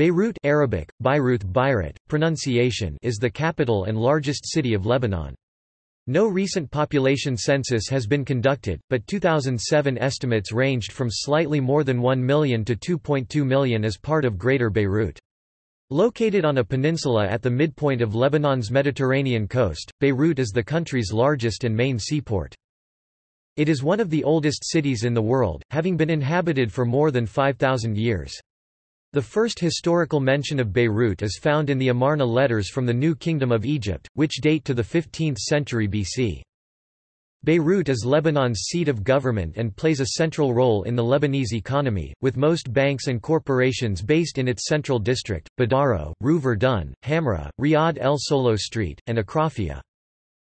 Beirut Arabic, Beirut, pronunciation is the capital and largest city of Lebanon. No recent population census has been conducted, but 2007 estimates ranged from slightly more than 1 million to 2.2 million as part of Greater Beirut. Located on a peninsula at the midpoint of Lebanon's Mediterranean coast, Beirut is the country's largest and main seaport. It is one of the oldest cities in the world, having been inhabited for more than 5,000 years. The first historical mention of Beirut is found in the Amarna letters from the New Kingdom of Egypt, which date to the 15th century BC. Beirut is Lebanon's seat of government and plays a central role in the Lebanese economy, with most banks and corporations based in its central district, Badaro, Rue Verdun, Hamra, Riyadh El Solo Street, and Akrafia.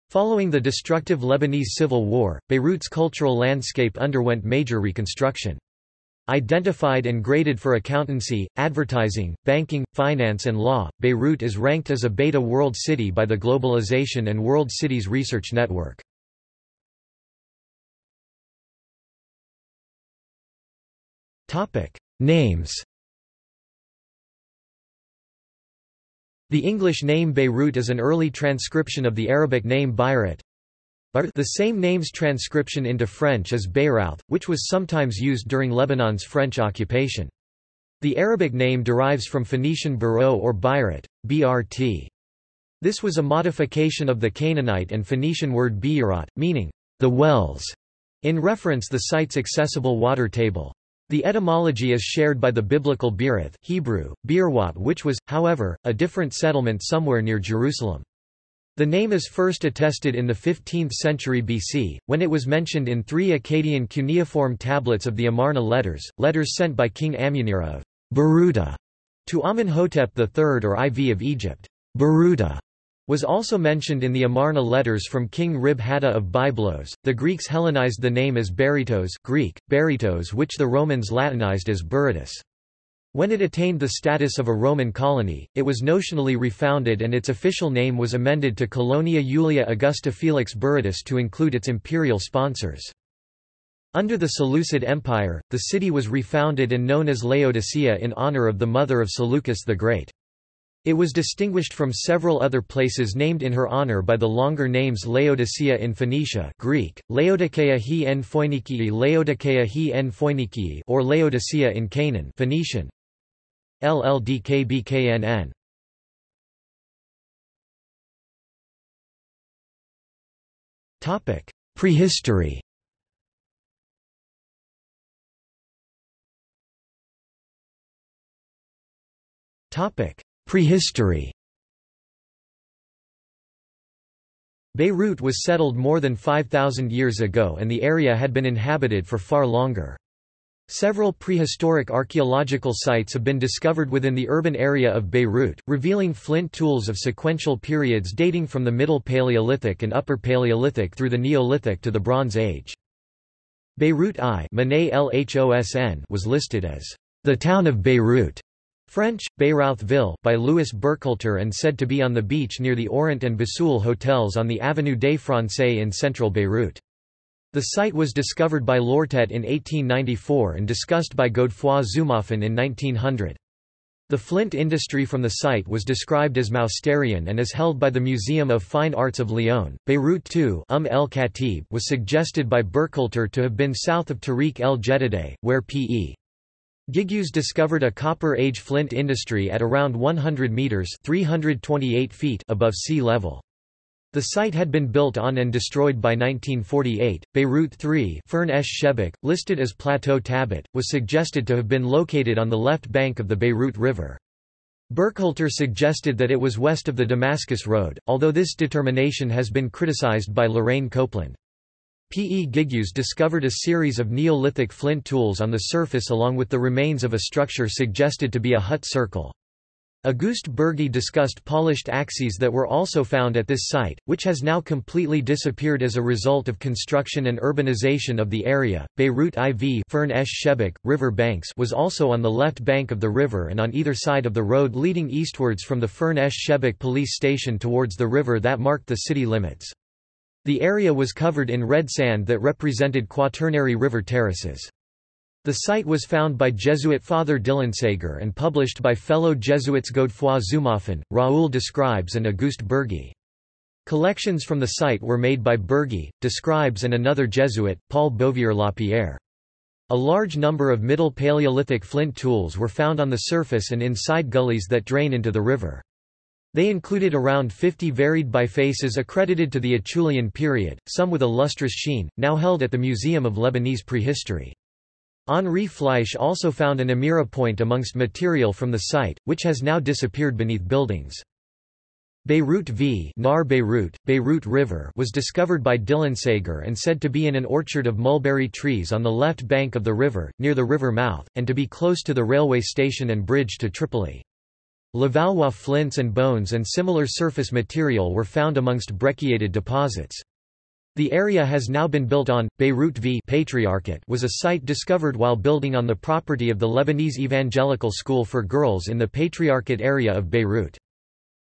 Following the destructive Lebanese civil war, Beirut's cultural landscape underwent major reconstruction. Identified and graded for accountancy, advertising, banking, finance and law, Beirut is ranked as a Beta World City by the Globalization and World Cities Research Network. Names. The English name Beirut is an early transcription of the Arabic name Beirat. The same name's transcription into French is Beyrouth, which was sometimes used during Lebanon's French occupation. The Arabic name derives from Phoenician Baro or Beirat, BRT. This was a modification of the Canaanite and Phoenician word Beirat, meaning, the wells, in reference the site's accessible water table. The etymology is shared by the biblical Beerath, Hebrew, Beerwat, which was, however, a different settlement somewhere near Jerusalem. The name is first attested in the 15th century BC, when it was mentioned in three Akkadian cuneiform tablets of the Amarna letters, letters sent by King Amunira of Beruta to Amenhotep III or IV of Egypt. Beruta was also mentioned in the Amarna letters from King Rib-Hatta of Byblos. The Greeks Hellenized the name as Berytos, Greek, Berytos, which the Romans Latinized as Berytus. When it attained the status of a Roman colony, it was notionally refounded and its official name was amended to Colonia Julia Augusta Felix Berytus to include its imperial sponsors. Under the Seleucid Empire, the city was refounded and known as Laodicea in honor of the mother of Seleucus the Great. It was distinguished from several other places named in her honor by the longer names Laodicea in Phoenicia (Greek: Laodikeia en Phoenikii, Laodikeia en Phoenikii) or Laodicea in Canaan (Phoenician: LLDKBKNN). Topic: Prehistory. Topic: Prehistory. Beirut was settled more than 5,000 years ago and the area had been inhabited for far longer. Several prehistoric archaeological sites have been discovered within the urban area of Beirut, revealing flint tools of sequential periods dating from the Middle Paleolithic and Upper Paleolithic through the Neolithic to the Bronze Age. Beirut I was listed as the town of Beirut, French, Beyrouthville, by Louis Burkhalter and said to be on the beach near the Orient and Bassoul hotels on the Avenue des Français in central Beirut. The site was discovered by Lortet in 1894 and discussed by Godefroy Zumhoffen in 1900. The flint industry from the site was described as Mousterian and is held by the Museum of Fine Arts of Lyon. Beirut II el-Khatib was suggested by Burkhalter to have been south of Tariq el-Jedideh, where P.E. Gigues discovered a Copper Age flint industry at around 100 meters (328 feet) above sea level. The site had been built on and destroyed by 1948. Beirut III, Fern esh-Shebek, listed as Plateau Tabit, was suggested to have been located on the left bank of the Beirut River. Burkhalter suggested that it was west of the Damascus Road, although this determination has been criticized by Lorraine Copeland. P. E. Gigues discovered a series of Neolithic flint tools on the surface along with the remains of a structure suggested to be a hut circle. Auguste Bergy discussed polished axes that were also found at this site, which has now completely disappeared as a result of construction and urbanization of the area. Beirut IV Fern esh-Shebek, river banks was also on the left bank of the river and on either side of the road leading eastwards from the Fern esh-Shebek police station towards the river that marked the city limits. The area was covered in red sand that represented Quaternary river terraces. The site was found by Jesuit Father Dillensager and published by fellow Jesuits Godefroy Zumoffen, Raoul Describes and Auguste Bergy. Collections from the site were made by Bergy, Describes and another Jesuit, Paul Bovier-Lapierre. A large number of Middle Paleolithic flint tools were found on the surface and inside gullies that drain into the river. They included around 50 varied bifaces accredited to the Acheulean period, some with a lustrous sheen, now held at the Museum of Lebanese Prehistory. Henri Fleisch also found an amira point amongst material from the site, which has now disappeared beneath buildings. Beirut v. Nar Beirut, Beirut River was discovered by Dillensager and said to be in an orchard of mulberry trees on the left bank of the river, near the river mouth, and to be close to the railway station and bridge to Tripoli. Levallois flints and bones and similar surface material were found amongst brecciated deposits. The area has now been built on. Beirut v. Patriarchate was a site discovered while building on the property of the Lebanese Evangelical School for Girls in the Patriarchate area of Beirut.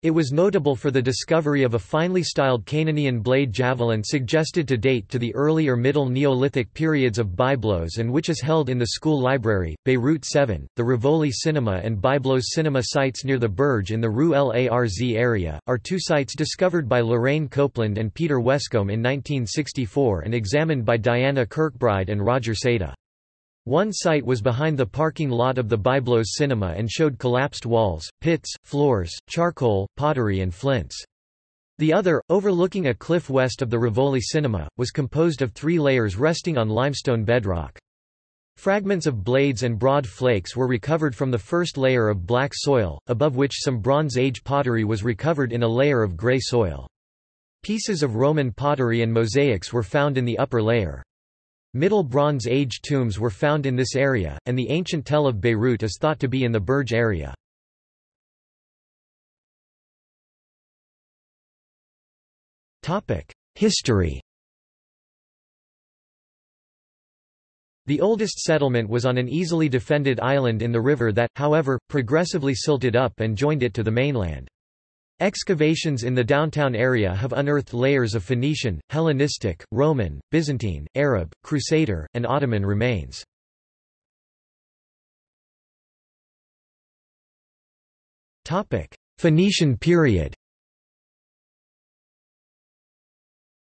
It was notable for the discovery of a finely styled Canaanian blade javelin suggested to date to the early or middle Neolithic periods of Byblos and which is held in the school library. Beirut 7, the Rivoli Cinema and Byblos Cinema sites near the Burj in the Rue Larz area, are two sites discovered by Lorraine Copeland and Peter Westcombe in 1964 and examined by Diana Kirkbride and Roger Seda. One site was behind the parking lot of the Byblos Cinema and showed collapsed walls, pits, floors, charcoal, pottery and flints. The other, overlooking a cliff west of the Rivoli Cinema, was composed of three layers resting on limestone bedrock. Fragments of blades and broad flakes were recovered from the first layer of black soil, above which some Bronze Age pottery was recovered in a layer of grey soil. Pieces of Roman pottery and mosaics were found in the upper layer. Middle Bronze Age tombs were found in this area, and the ancient Tell of Beirut is thought to be in the Burj area. History. The oldest settlement was on an easily defended island in the river that, however, progressively silted up and joined it to the mainland. Excavations in the downtown area have unearthed layers of Phoenician, Hellenistic, Roman, Byzantine, Arab, Crusader, and Ottoman remains. Phoenician period.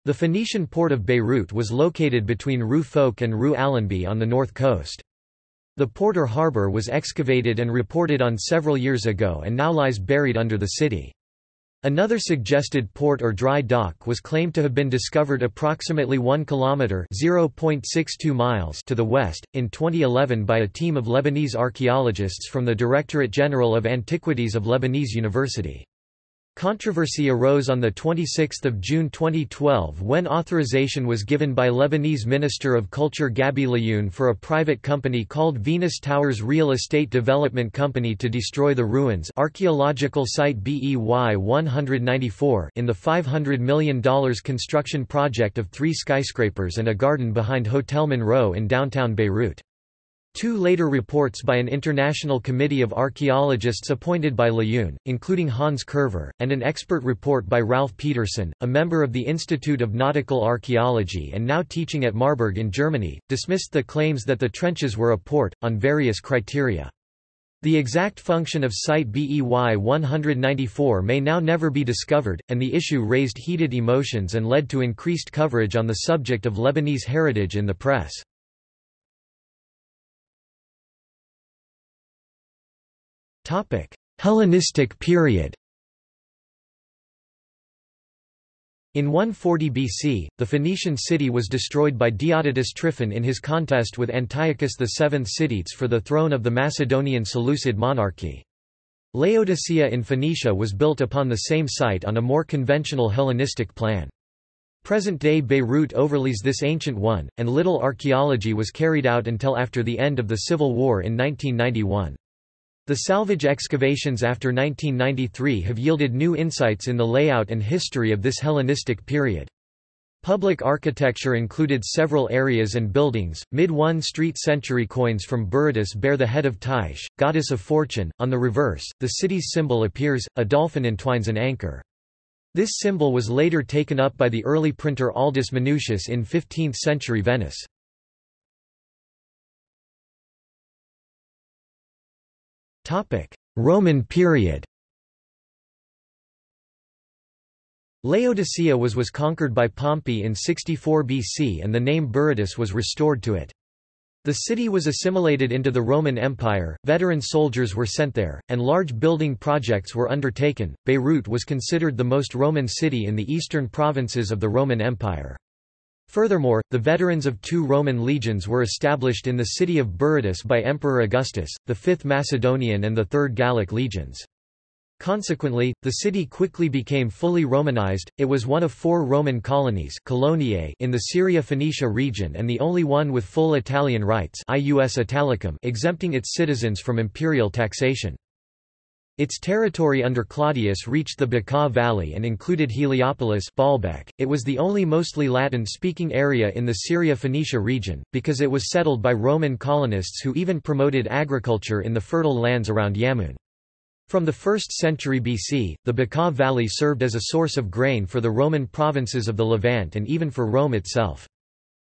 The Phoenician port of Beirut was located between Rue Foch and Rue Allenby on the north coast. The port or harbour was excavated and reported on several years ago and now lies buried under the city. Another suggested port or dry dock was claimed to have been discovered approximately 1 kilometer (0.62 miles) to the west in 2011 by a team of Lebanese archaeologists from the Directorate General of Antiquities of Lebanese University. Controversy arose on 26 June 2012 when authorization was given by Lebanese Minister of Culture Gabi Lioune for a private company called Venus Towers Real Estate Development Company to destroy the ruins archaeological site BEY 194 in the $500 million construction project of 3 skyscrapers and a garden behind Hotel Monroe in downtown Beirut. Two later reports by an international committee of archaeologists appointed by Lioune, including Hans Curver, and an expert report by Ralph Peterson, a member of the Institute of Nautical Archaeology and now teaching at Marburg in Germany, dismissed the claims that the trenches were a port, on various criteria. The exact function of site BEY 194 may now never be discovered, and the issue raised heated emotions and led to increased coverage on the subject of Lebanese heritage in the press. Hellenistic period. In 140 BC, the Phoenician city was destroyed by Diodotus Tryphon in his contest with Antiochus VII Sidetes for the throne of the Macedonian Seleucid monarchy. Laodicea in Phoenicia was built upon the same site on a more conventional Hellenistic plan. Present-day Beirut overlays this ancient one, and little archaeology was carried out until after the end of the Civil War in 1991. The salvage excavations after 1993 have yielded new insights in the layout and history of this Hellenistic period. Public architecture included several areas and buildings. Mid-1st century coins from Berytus bear the head of Taish, goddess of fortune. On the reverse, the city's symbol appears, a dolphin entwines an anchor. This symbol was later taken up by the early printer Aldus Manutius in 15th century Venice. Roman period. Laodicea was conquered by Pompey in 64 BC and the name Berytus was restored to it. The city was assimilated into the Roman Empire, veteran soldiers were sent there, and large building projects were undertaken. Beirut was considered the most Roman city in the eastern provinces of the Roman Empire. Furthermore, the veterans of two Roman legions were established in the city of Berytus by Emperor Augustus, the 5th Macedonian and the 3rd Gallic legions. Consequently, the city quickly became fully Romanized. It was one of four Roman colonies in the Syria-Phoenicia region and the only one with full Italian rights, exempting its citizens from imperial taxation. Its territory under Claudius reached the Bekaa Valley and included Heliopolis. It was the only mostly Latin-speaking area in the Syria-Phoenicia region, because it was settled by Roman colonists who even promoted agriculture in the fertile lands around Yamun. From the 1st century BC, the Bekaa Valley served as a source of grain for the Roman provinces of the Levant and even for Rome itself.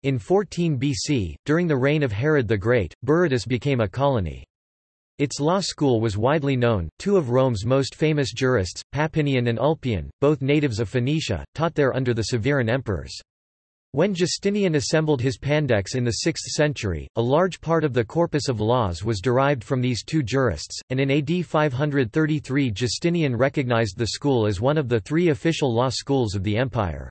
In 14 BC, during the reign of Herod the Great, Berytus became a colony. Its law school was widely known. Two of Rome's most famous jurists, Papinian and Ulpian, both natives of Phoenicia, taught there under the Severan emperors. When Justinian assembled his Pandects in the 6th century, a large part of the corpus of laws was derived from these two jurists, and in AD 533 Justinian recognized the school as one of the three official law schools of the empire.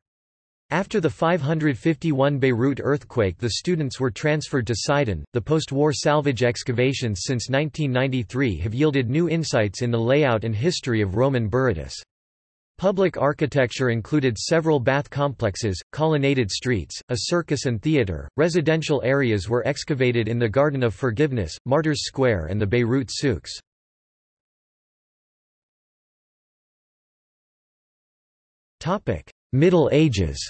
After the 551 Beirut earthquake, the students were transferred to Sidon. The post-war salvage excavations since 1993 have yielded new insights in the layout and history of Roman Berytus. Public architecture included several bath complexes, colonnaded streets, a circus and theater. Residential areas were excavated in the Garden of Forgiveness, Martyrs Square and the Beirut souks. Topic: Middle Ages.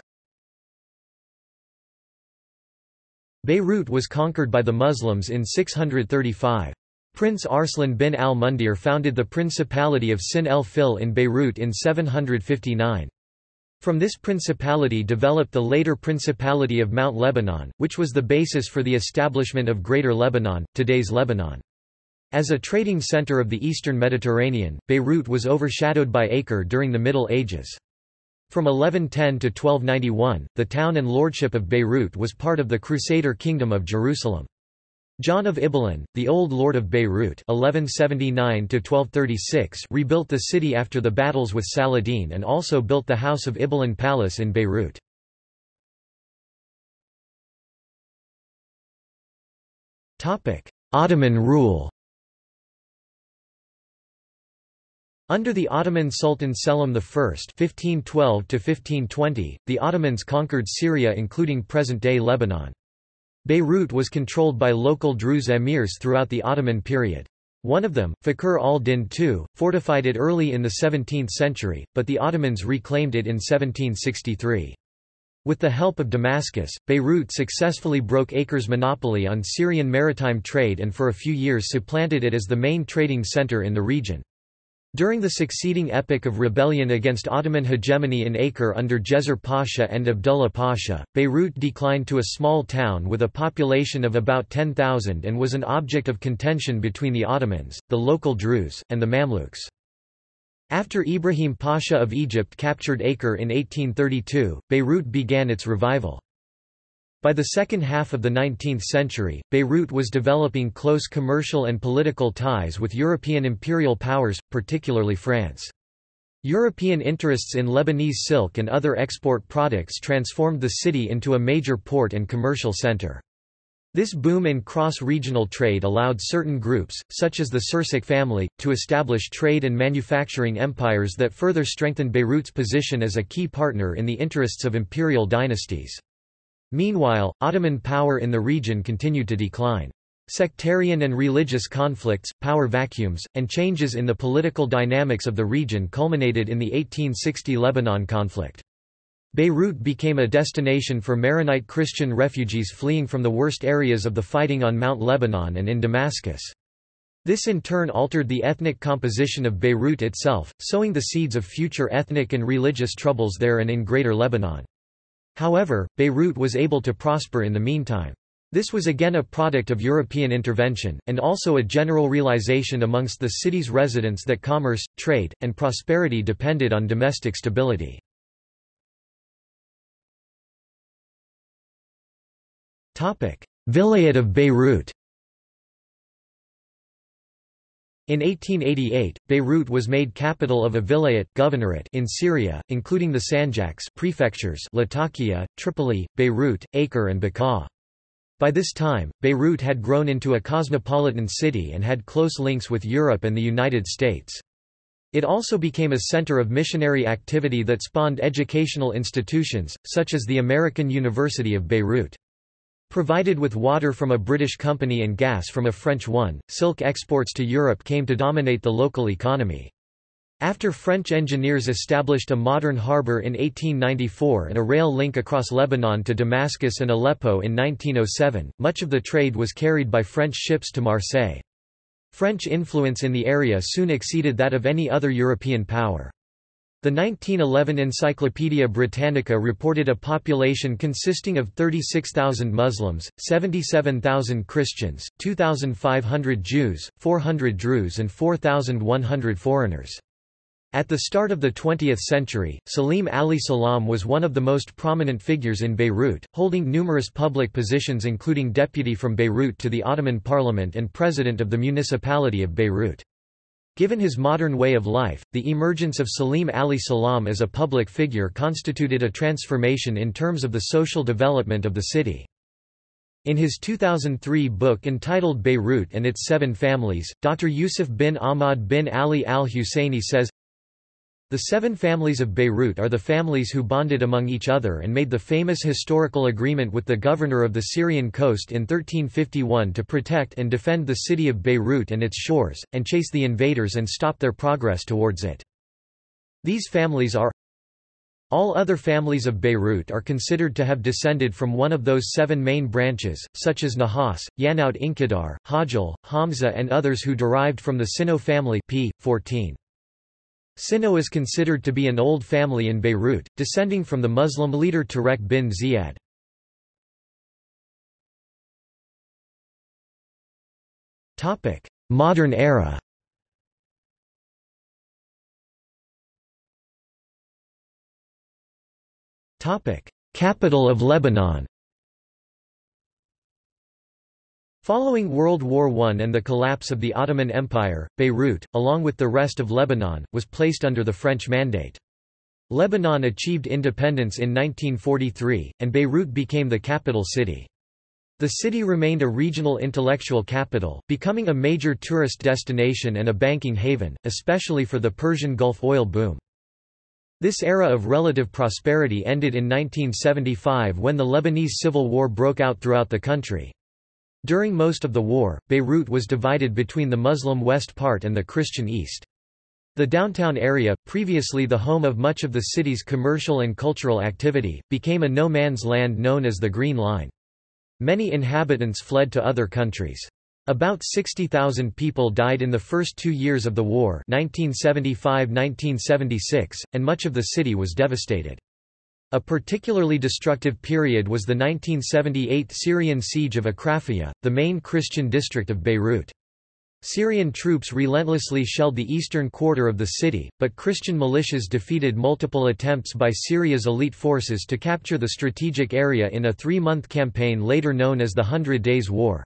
Beirut was conquered by the Muslims in 635. Prince Arslan bin al-Mundir founded the Principality of Sin el-Fil in Beirut in 759. From this principality developed the later Principality of Mount Lebanon, which was the basis for the establishment of Greater Lebanon, today's Lebanon. As a trading center of the eastern Mediterranean, Beirut was overshadowed by Acre during the Middle Ages. From 1110 to 1291, the town and lordship of Beirut was part of the Crusader Kingdom of Jerusalem. John of Ibelin, the old lord of Beirut (1179–1236), rebuilt the city after the battles with Saladin and also built the House of Ibelin Palace in Beirut. Ottoman rule. Under the Ottoman Sultan Selim I (1512–1520), the Ottomans conquered Syria including present-day Lebanon. Beirut was controlled by local Druze emirs throughout the Ottoman period. One of them, Fakhr al-Din II, fortified it early in the 17th century, but the Ottomans reclaimed it in 1763. With the help of Damascus, Beirut successfully broke Acre's monopoly on Syrian maritime trade and for a few years supplanted it as the main trading center in the region. During the succeeding epoch of rebellion against Ottoman hegemony in Acre under Jezzar Pasha and Abdullah Pasha, Beirut declined to a small town with a population of about 10,000 and was an object of contention between the Ottomans, the local Druze, and the Mamluks. After Ibrahim Pasha of Egypt captured Acre in 1832, Beirut began its revival. By the second half of the 19th century, Beirut was developing close commercial and political ties with European imperial powers, particularly France. European interests in Lebanese silk and other export products transformed the city into a major port and commercial center. This boom in cross-regional trade allowed certain groups, such as the Sursock family, to establish trade and manufacturing empires that further strengthened Beirut's position as a key partner in the interests of imperial dynasties. Meanwhile, Ottoman power in the region continued to decline. Sectarian and religious conflicts, power vacuums, and changes in the political dynamics of the region culminated in the 1860 Lebanon conflict. Beirut became a destination for Maronite Christian refugees fleeing from the worst areas of the fighting on Mount Lebanon and in Damascus. This in turn altered the ethnic composition of Beirut itself, sowing the seeds of future ethnic and religious troubles there and in Greater Lebanon. However, Beirut was able to prosper in the meantime. This was again a product of European intervention, and also a general realization amongst the city's residents that commerce, trade, and prosperity depended on domestic stability. Vilayet of Beirut. In 1888, Beirut was made capital of a vilayet governorate in Syria, including the sanjaks prefectures Latakia, Tripoli, Beirut, Acre and Bekaa. By this time, Beirut had grown into a cosmopolitan city and had close links with Europe and the United States. It also became a center of missionary activity that spawned educational institutions, such as the American University of Beirut. Provided with water from a British company and gas from a French one, silk exports to Europe came to dominate the local economy. After French engineers established a modern harbour in 1894 and a rail link across Lebanon to Damascus and Aleppo in 1907, much of the trade was carried by French ships to Marseille. French influence in the area soon exceeded that of any other European power. The 1911 Encyclopaedia Britannica reported a population consisting of 36,000 Muslims, 77,000 Christians, 2,500 Jews, 400 Druze and 4,100 foreigners. At the start of the 20th century, Salim Ali Salam was one of the most prominent figures in Beirut, holding numerous public positions including deputy from Beirut to the Ottoman Parliament and president of the municipality of Beirut. Given his modern way of life, the emergence of Salim Ali Salam as a public figure constituted a transformation in terms of the social development of the city. In his 2003 book entitled Beirut and Its Seven Families, Dr. Yusuf bin Ahmad bin Ali Al-Husseini says, "The seven families of Beirut are the families who bonded among each other and made the famous historical agreement with the governor of the Syrian coast in 1351 to protect and defend the city of Beirut and its shores, and chase the invaders and stop their progress towards it. These families are. All other families of Beirut are considered to have descended from one of those seven main branches, such as Nahas, Yanout Inkidar, Hajjal, Hamza and others who derived from the Sino family p. 14. Sino is considered to be an old family in Beirut, descending from the Muslim leader Tarek bin Ziyad." Modern era. Capital of Lebanon. Following World War I and the collapse of the Ottoman Empire, Beirut, along with the rest of Lebanon, was placed under the French Mandate. Lebanon achieved independence in 1943, and Beirut became the capital city. The city remained a regional intellectual capital, becoming a major tourist destination and a banking haven, especially for the Persian Gulf oil boom. This era of relative prosperity ended in 1975 when the Lebanese Civil War broke out throughout the country. During most of the war, Beirut was divided between the Muslim west part and the Christian east. The downtown area, previously the home of much of the city's commercial and cultural activity, became a no-man's land known as the Green Line. Many inhabitants fled to other countries. About 60,000 people died in the first 2 years of the war, 1975–1976, and much of the city was devastated. A particularly destructive period was the 1978 Syrian siege of Akrafia, the main Christian district of Beirut. Syrian troops relentlessly shelled the eastern quarter of the city, but Christian militias defeated multiple attempts by Syria's elite forces to capture the strategic area in a 3-month campaign later known as the 100 Days War.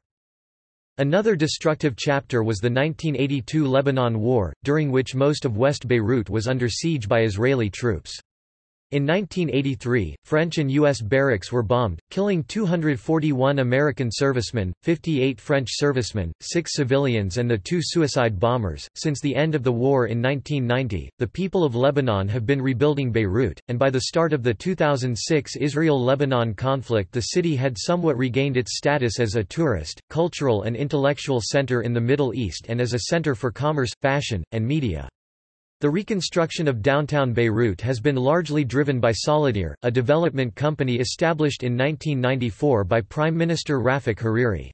Another destructive chapter was the 1982 Lebanon War, during which most of West Beirut was under siege by Israeli troops. In 1983, French and U.S. barracks were bombed, killing 241 American servicemen, 58 French servicemen, 6 civilians, and the 2 suicide bombers. Since the end of the war in 1990, the people of Lebanon have been rebuilding Beirut, and by the start of the 2006 Israel-Lebanon conflict, the city had somewhat regained its status as a tourist, cultural, and intellectual center in the Middle East and as a center for commerce, fashion, and media. The reconstruction of downtown Beirut has been largely driven by Solidere, a development company established in 1994 by Prime Minister Rafic Hariri.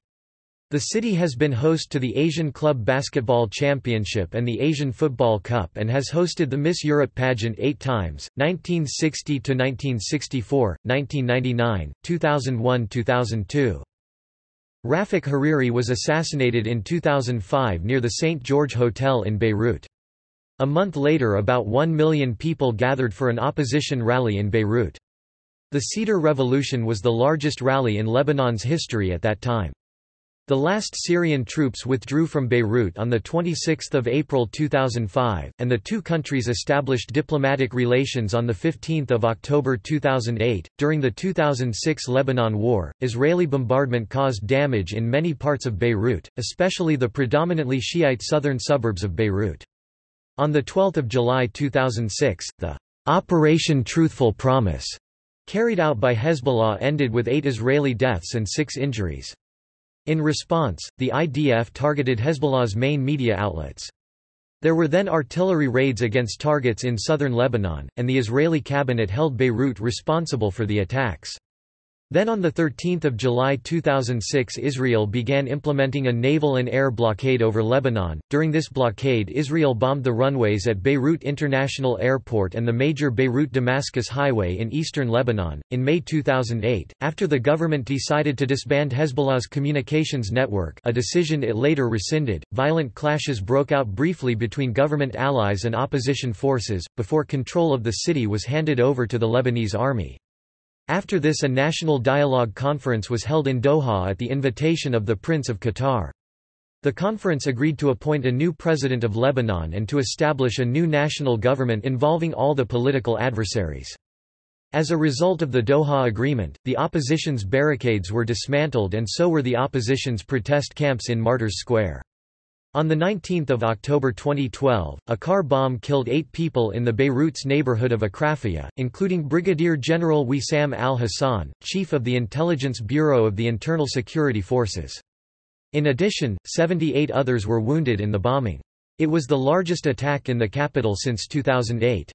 The city has been host to the Asian Club Basketball Championship and the Asian Football Cup and has hosted the Miss Europe pageant 8 times, 1960–1964, 1999, 2001–2002. Rafic Hariri was assassinated in 2005 near the St. George Hotel in Beirut. A month later, about 1 million people gathered for an opposition rally in Beirut. The Cedar Revolution was the largest rally in Lebanon's history at that time. The last Syrian troops withdrew from Beirut on 26 April 2005, and the two countries established diplomatic relations on 15 October 2008. During the 2006 Lebanon War, Israeli bombardment caused damage in many parts of Beirut, especially the predominantly Shiite southern suburbs of Beirut. On 12 July 2006, the Operation Truthful Promise carried out by Hezbollah ended with 8 Israeli deaths and 6 injuries. In response, the IDF targeted Hezbollah's main media outlets. There were then artillery raids against targets in southern Lebanon, and the Israeli cabinet held Beirut responsible for the attacks. Then on 13 July 2006, Israel began implementing a naval and air blockade over Lebanon. During this blockade, Israel bombed the runways at Beirut International Airport and the major Beirut-Damascus highway in eastern Lebanon. In May 2008, after the government decided to disband Hezbollah's communications network, a decision it later rescinded, violent clashes broke out briefly between government allies and opposition forces, before control of the city was handed over to the Lebanese army. After this, a national dialogue conference was held in Doha at the invitation of the Prince of Qatar. The conference agreed to appoint a new president of Lebanon and to establish a new national government involving all the political adversaries. As a result of the Doha Agreement, the opposition's barricades were dismantled, and so were the opposition's protest camps in Martyrs Square. On 19 October 2012, a car bomb killed 8 people in the Beirut's neighborhood of Akrafia, including Brigadier General Wissam al-Hassan, chief of the Intelligence Bureau of the Internal Security Forces. In addition, 78 others were wounded in the bombing. It was the largest attack in the capital since 2008.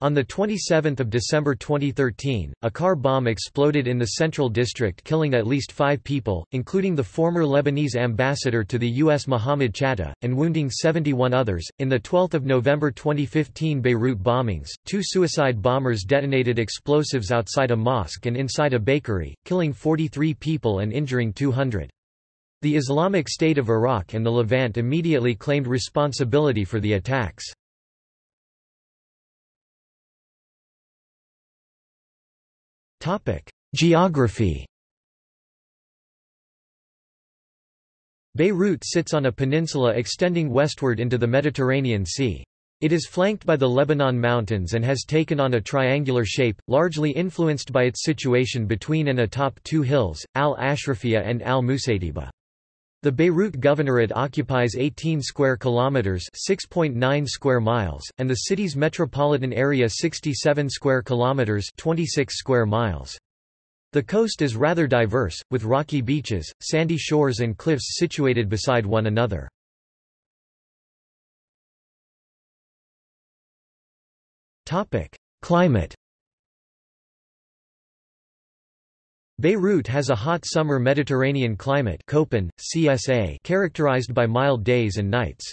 On 27 December 2013, a car bomb exploded in the Central District, killing at least 5 people, including the former Lebanese ambassador to the U.S. Muhammad Chattah, and wounding 71 others. In the 12 November 2015 Beirut bombings, 2 suicide bombers detonated explosives outside a mosque and inside a bakery, killing 43 people and injuring 200. The Islamic State of Iraq and the Levant immediately claimed responsibility for the attacks. Geography. Beirut sits on a peninsula extending westward into the Mediterranean Sea. It is flanked by the Lebanon Mountains and has taken on a triangular shape, largely influenced by its situation between and atop 2 hills, Al-Ashrafiyah and Al-Musaytiba. The Beirut Governorate occupies 18 square kilometers, 6.9 square miles, and the city's metropolitan area 67 square kilometers, 26 square miles. The coast is rather diverse, with rocky beaches, sandy shores and cliffs situated beside one another. Topic: Climate. Beirut has a hot summer Mediterranean climate characterized by mild days and nights.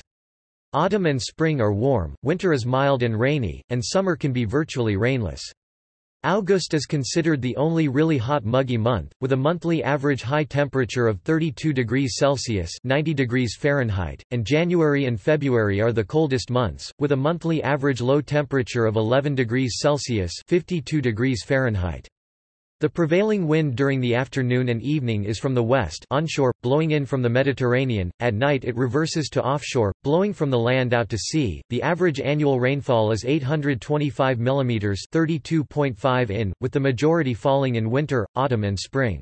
Autumn and spring are warm, winter is mild and rainy, and summer can be virtually rainless. August is considered the only really hot muggy month, with a monthly average high temperature of 32 degrees Celsius (90 degrees Fahrenheit), and January and February are the coldest months, with a monthly average low temperature of 11 degrees Celsius (52 degrees Fahrenheit). The prevailing wind during the afternoon and evening is from the west onshore, blowing in from the Mediterranean. At night it reverses to offshore, blowing from the land out to sea. The average annual rainfall is 825 mm (32.5 in), with the majority falling in winter, autumn and spring.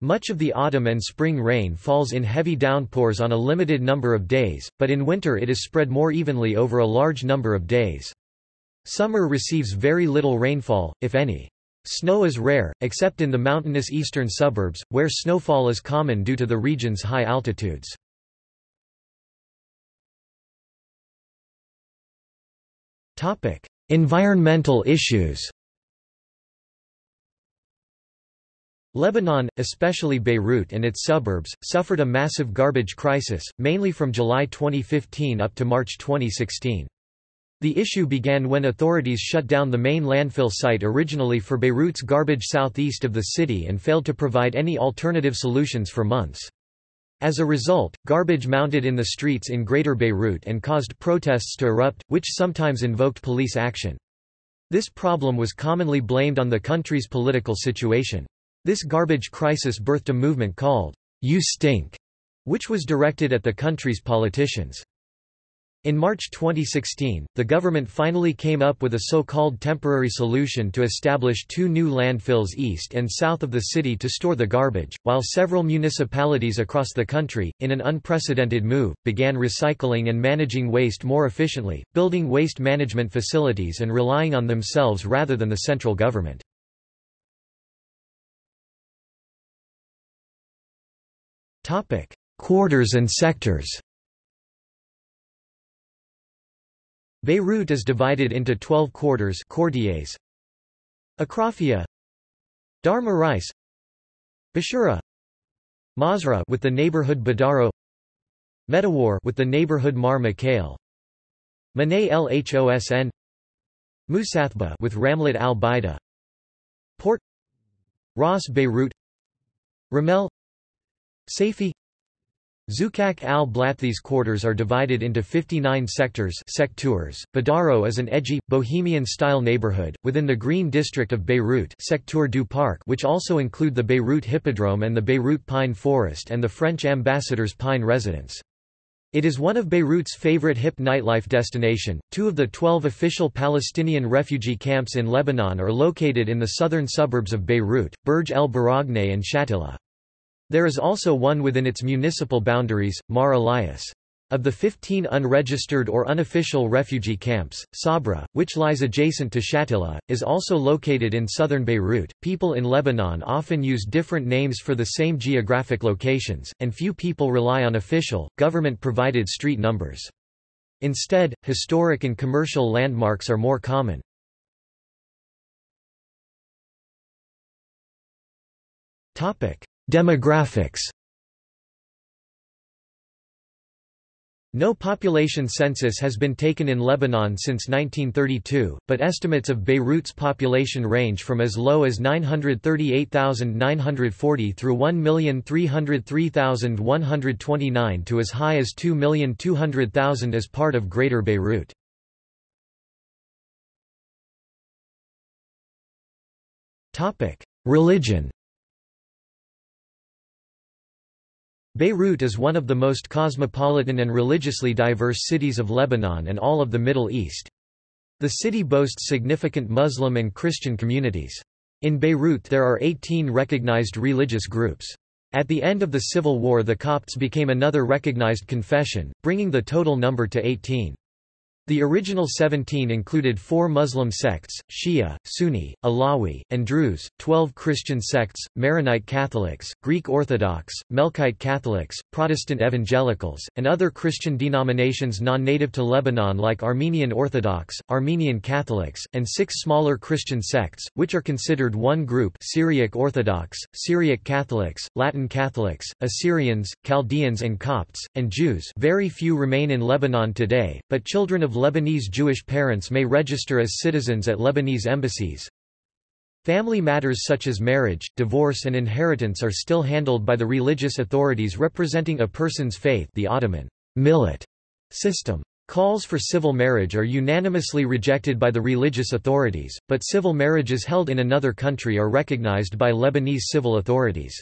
Much of the autumn and spring rain falls in heavy downpours on a limited number of days, but in winter it is spread more evenly over a large number of days. Summer receives very little rainfall, if any. Snow is rare, except in the mountainous eastern suburbs, where snowfall is common due to the region's high altitudes. Environmental issues. Lebanon, especially Beirut and its suburbs, suffered a massive garbage crisis, mainly from July 2015 up to March 2016. The issue began when authorities shut down the main landfill site originally for Beirut's garbage southeast of the city and failed to provide any alternative solutions for months. As a result, garbage mounted in the streets in Greater Beirut and caused protests to erupt, which sometimes invoked police action. This problem was commonly blamed on the country's political situation. This garbage crisis birthed a movement called "You Stink," which was directed at the country's politicians. In March 2016, the government finally came up with a so-called temporary solution to establish two new landfills east and south of the city to store the garbage, while several municipalities across the country, in an unprecedented move, began recycling and managing waste more efficiently, building waste management facilities and relying on themselves rather than the central government. Topic: Quarters and sectors. Beirut is divided into 12 quarters: quartiers, Akrafia, Dar Marais, Bashura, Mazra with the neighborhood Badaro, Medawar with the neighborhood Mar Mikhail, Manay Lhosn, Musathba with Ramlet Al Baida, Port, Ras Beirut, Ramel, Saifi, Zukak al-Blatt. These quarters are divided into 59 sectors. Badaro is an edgy, bohemian-style neighborhood, within the Green District of Beirut Secteur du Parc, which also include the Beirut Hippodrome and the Beirut Pine Forest and the French ambassador's pine residence. It is one of Beirut's favorite hip nightlife destination. Two of the 12 official Palestinian refugee camps in Lebanon are located in the southern suburbs of Beirut, Burj el-Baragne and Shatila. There is also one within its municipal boundaries, Mar Elias. Of the 15 unregistered or unofficial refugee camps, Sabra, which lies adjacent to Shatila, is also located in southern Beirut. People in Lebanon often use different names for the same geographic locations, and few people rely on official, government-provided street numbers. Instead, historic and commercial landmarks are more common. Demographics. No population census has been taken in Lebanon since 1932, but estimates of Beirut's population range from as low as 938,940 through 1,303,129 to as high as 2,200,000 as part of Greater Beirut. Religion. Beirut is one of the most cosmopolitan and religiously diverse cities of Lebanon and all of the Middle East. The city boasts significant Muslim and Christian communities. In Beirut there are 18 recognized religious groups. At the end of the Civil War the Copts became another recognized confession, bringing the total number to 18. The original 17 included 4 Muslim sects, Shia, Sunni, Alawi, and Druze, 12 Christian sects, Maronite Catholics, Greek Orthodox, Melkite Catholics, Protestant Evangelicals, and other Christian denominations non-native to Lebanon like Armenian Orthodox, Armenian Catholics, and 6 smaller Christian sects, which are considered one group: Syriac Orthodox, Syriac Catholics, Latin Catholics, Assyrians, Chaldeans and Copts, and Jews. Very few remain in Lebanon today, but children of Lebanese Jewish parents may register as citizens at Lebanese embassies. Family matters such as marriage, divorce and inheritance are still handled by the religious authorities representing a person's faith. The Ottoman millet system. Calls for civil marriage are unanimously rejected by the religious authorities, but civil marriages held in another country are recognized by Lebanese civil authorities.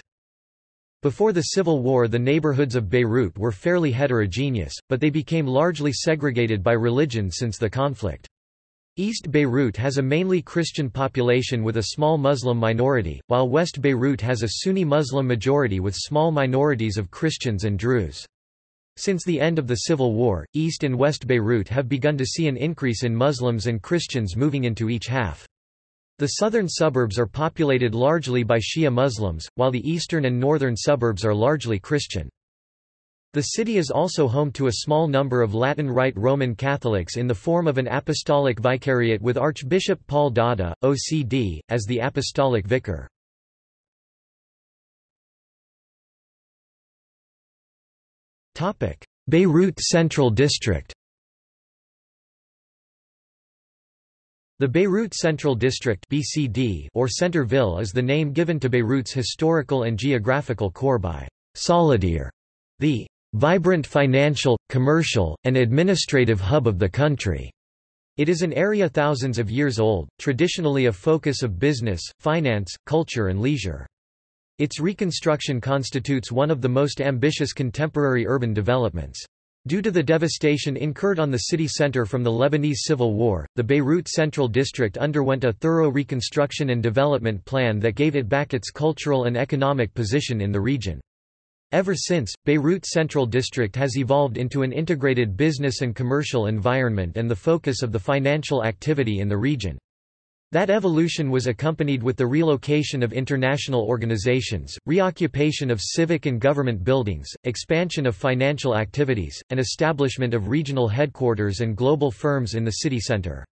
Before the Civil War the neighborhoods of Beirut were fairly heterogeneous, but they became largely segregated by religion since the conflict. East Beirut has a mainly Christian population with a small Muslim minority, while West Beirut has a Sunni Muslim majority with small minorities of Christians and Druze. Since the end of the Civil War, East and West Beirut have begun to see an increase in Muslims and Christians moving into each half. The southern suburbs are populated largely by Shia Muslims, while the eastern and northern suburbs are largely Christian. The city is also home to a small number of Latin Rite Roman Catholics in the form of an apostolic vicariate with Archbishop Paul Dada, OCD, as the apostolic vicar. Beirut Central District. The Beirut Central District (BCD) or Centre-Ville is the name given to Beirut's historical and geographical core by Solidere, the vibrant financial, commercial, and administrative hub of the country. It is an area thousands of years old, traditionally a focus of business, finance, culture and leisure. Its reconstruction constitutes one of the most ambitious contemporary urban developments. Due to the devastation incurred on the city center from the Lebanese Civil War, the Beirut Central District underwent a thorough reconstruction and development plan that gave it back its cultural and economic position in the region. Ever since, Beirut Central District has evolved into an integrated business and commercial environment and the focus of the financial activity in the region. That evolution was accompanied with the relocation of international organizations, reoccupation of civic and government buildings, expansion of financial activities, and establishment of regional headquarters and global firms in the city center.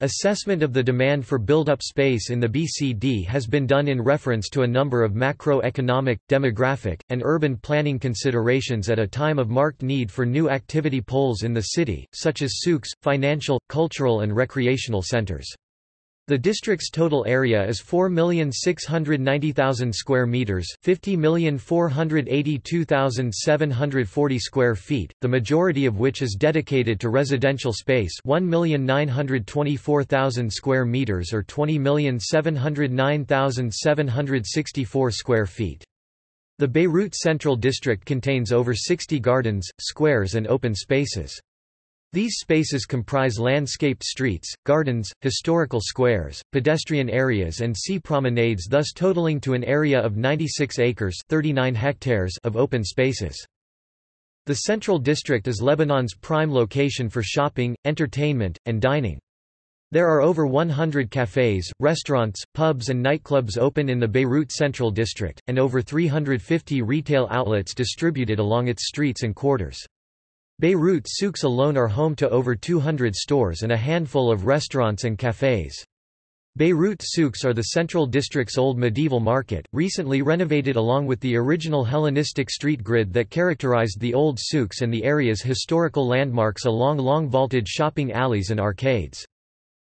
Assessment of the demand for build-up space in the BCD has been done in reference to a number of macroeconomic, demographic, and urban planning considerations at a time of marked need for new activity poles in the city, such as souks, financial, cultural and recreational centers. The district's total area is 4,690,000 square meters, 50,482,740 square feet, the majority of which is dedicated to residential space, 1,924,000 square meters or 20,709,764 square feet. The Beirut Central District contains over 60 gardens, squares and open spaces. These spaces comprise landscaped streets, gardens, historical squares, pedestrian areas and sea promenades, thus totaling to an area of 96 acres (39 hectares) of open spaces. The Central District is Lebanon's prime location for shopping, entertainment, and dining. There are over 100 cafes, restaurants, pubs and nightclubs open in the Beirut Central District, and over 350 retail outlets distributed along its streets and quarters. Beirut souks alone are home to over 200 stores and a handful of restaurants and cafes. Beirut souks are the Central District's old medieval market, recently renovated along with the original Hellenistic street grid that characterized the old souks and the area's historical landmarks along long vaulted shopping alleys and arcades.